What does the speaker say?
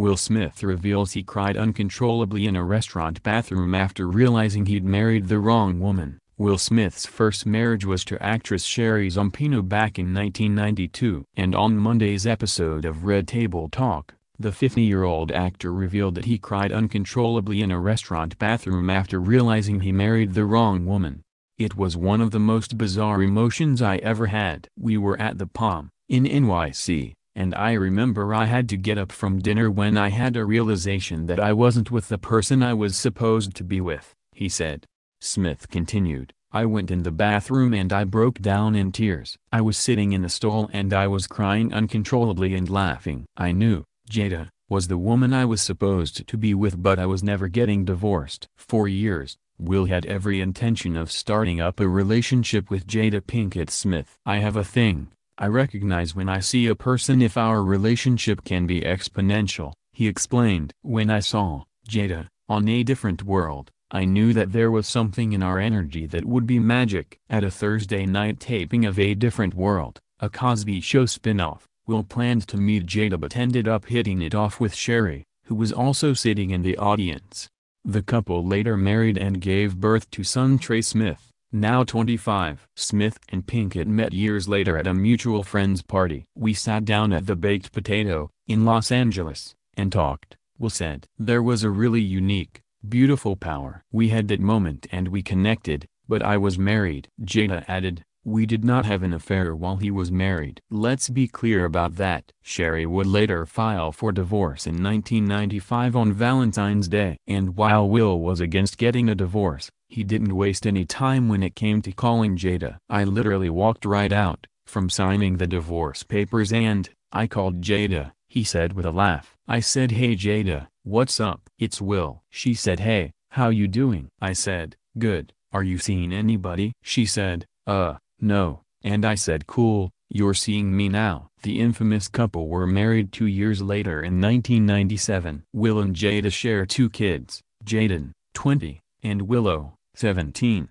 Will Smith reveals he cried uncontrollably in a restaurant bathroom after realizing he'd married the wrong woman. Will Smith's first marriage was to actress Sherry Zampino back in 1992. And on Monday's episode of Red Table Talk, the 50-year-old actor revealed that he cried uncontrollably in a restaurant bathroom after realizing he married the wrong woman. It was one of the most bizarre emotions I ever had. We were at the Palm, in NYC, and I remember I had to get up from dinner when I had a realization that I wasn't with the person I was supposed to be with, he said. Smith continued, I went in the bathroom and I broke down in tears. I was sitting in the stall and I was crying uncontrollably and laughing. I knew Jada was the woman I was supposed to be with, but I was never getting divorced. For years, Will had every intention of starting up a relationship with Jada Pinkett Smith. I have a thing. I recognize when I see a person if our relationship can be exponential, he explained. When I saw Jada on A Different World, I knew that there was something in our energy that would be magic. At a Thursday night taping of A Different World, a Cosby Show spin-off, Will planned to meet Jada but ended up hitting it off with Sherry, who was also sitting in the audience. The couple later married and gave birth to son Trey Smith, now 25. Smith and Pinkett met years later at a mutual friend's party. We sat down at the Baked Potato, in Los Angeles, and talked, Will said. There was a really unique, beautiful power. We had that moment and we connected, but I was married. Jada added, we did not have an affair while he was married. Let's be clear about that. Sherry would later file for divorce in 1995 on Valentine's Day. And while Will was against getting a divorce, he didn't waste any time when it came to calling Jada. I literally walked right out from signing the divorce papers and I called Jada, he said with a laugh. I said, hey Jada, what's up? It's Will. She said, hey, how you doing? I said, good. Are you seeing anybody? She said, no. And I said, cool, you're seeing me now. The infamous couple were married 2 years later in 1997. Will and Jada share two kids, Jaden, 20, and Willow, 17.